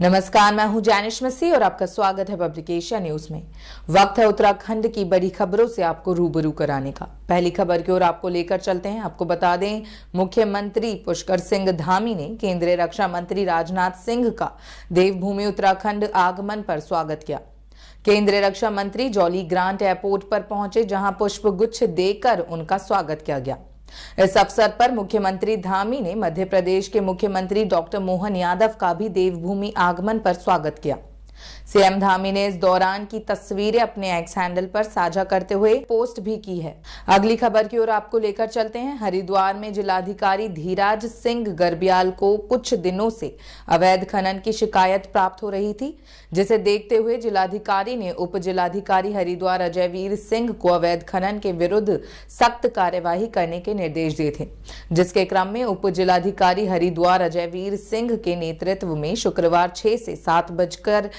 नमस्कार, मैं हूं जैनिश मिस्सी और आपका स्वागत है पब्लिक एशिया न्यूज में। वक्त है उत्तराखंड की बड़ी खबरों से आपको रूबरू कराने का। पहली खबर की ओर आपको लेकर चलते हैं। आपको बता दें, मुख्यमंत्री पुष्कर सिंह धामी ने केंद्रीय रक्षा मंत्री राजनाथ सिंह का देवभूमि उत्तराखंड आगमन पर स्वागत किया। केंद्रीय रक्षा मंत्री जॉली ग्रांट एयरपोर्ट पर पहुंचे, जहां पुष्प गुच्छ देकर उनका स्वागत किया गया। इस अवसर पर मुख्यमंत्री धामी ने मध्य प्रदेश के मुख्यमंत्री डॉक्टर मोहन यादव का भी देवभूमि आगमन पर स्वागत किया। सीएम धामी ने इस दौरान की तस्वीरें अपने एक्स हैंडल पर साझा करते हुए पोस्ट भी की है। अगली खबर की ओर आपको लेकर चलते हैं। हरिद्वार में जिलाधिकारी धीरज सिंह गर्ब्याल को कुछ दिनों से अवैध खनन की शिकायत प्राप्त हो रही थी, जिसे देखते हुए जिलाधिकारी ने उप जिलाधिकारी हरिद्वार अजयवीर सिंह को अवैध खनन के विरुद्ध सख्त कार्यवाही करने के निर्देश दिए थे, जिसके क्रम में उप जिलाधिकारी हरिद्वार अजयवीर सिंह के नेतृत्व में शुक्रवार 6 से 7 बजकर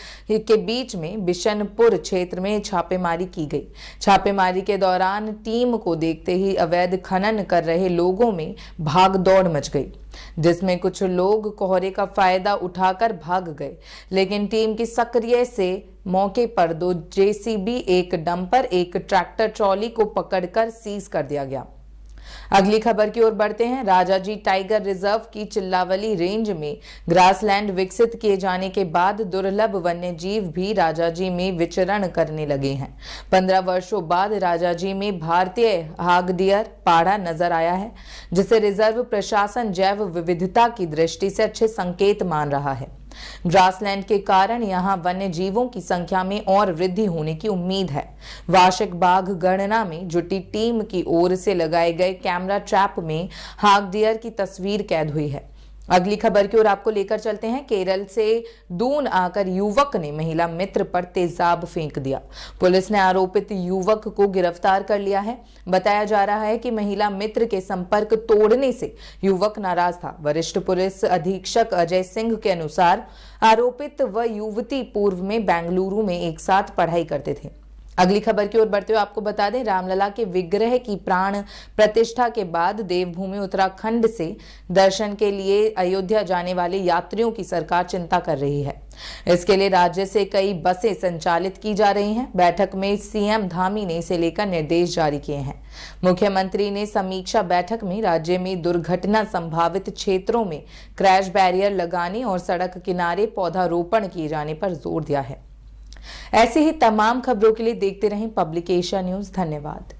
के बीच में बिशनपुर क्षेत्र में छापेमारी की गई। छापेमारी के दौरान टीम को देखते ही अवैध खनन कर रहे लोगों में भागदौड़ मच गई, जिसमें कुछ लोग कोहरे का फायदा उठाकर भाग गए, लेकिन टीम की सक्रिय से मौके पर 2 जेसीबी, 1 डंपर, 1 ट्रैक्टर ट्रॉली को पकड़कर सीज कर दिया गया। अगली खबर की ओर बढ़ते हैं। राजाजी टाइगर रिजर्व की चिल्लावली रेंज में ग्रासलैंड विकसित किए जाने के बाद दुर्लभ वन्यजीव भी राजाजी में विचरण करने लगे हैं। 15 वर्षों बाद राजाजी में भारतीय हाग डियर पाड़ा नजर आया है, जिसे रिजर्व प्रशासन जैव विविधता की दृष्टि से अच्छे संकेत मान रहा है। ग्रासलैंड के कारण यहां वन्य जीवों की संख्या में और वृद्धि होने की उम्मीद है। वार्षिक बाघ गणना में जुटी टीम की ओर से लगाए गए कैमरा ट्रैप में हाग डियर की तस्वीर कैद हुई है। अगली खबर की ओर आपको लेकर चलते हैं। केरल से दून आकर युवक ने महिला मित्र पर तेजाब फेंक दिया। पुलिस ने आरोपित युवक को गिरफ्तार कर लिया है। बताया जा रहा है कि महिला मित्र के संपर्क तोड़ने से युवक नाराज था। वरिष्ठ पुलिस अधीक्षक अजय सिंह के अनुसार आरोपित व युवती पूर्व में बेंगलुरु में एक साथ पढ़ाई करते थे। अगली खबर की ओर बढ़ते हुए आपको बता दें, रामलला के विग्रह की प्राण प्रतिष्ठा के बाद देवभूमि उत्तराखंड से दर्शन के लिए अयोध्या जाने वाले यात्रियों की सरकार चिंता कर रही है। इसके लिए राज्य से कई बसें संचालित की जा रही हैं। बैठक में सीएम धामी ने इसे लेकर निर्देश जारी किए हैं। मुख्यमंत्री ने समीक्षा बैठक में राज्य में दुर्घटना संभावित क्षेत्रों में क्रैश बैरियर लगाने और सड़क किनारे पौधारोपण किए जाने पर जोर दिया है। ऐसे ही तमाम खबरों के लिए देखते रहें पब्लिक एशिया न्यूज़। धन्यवाद।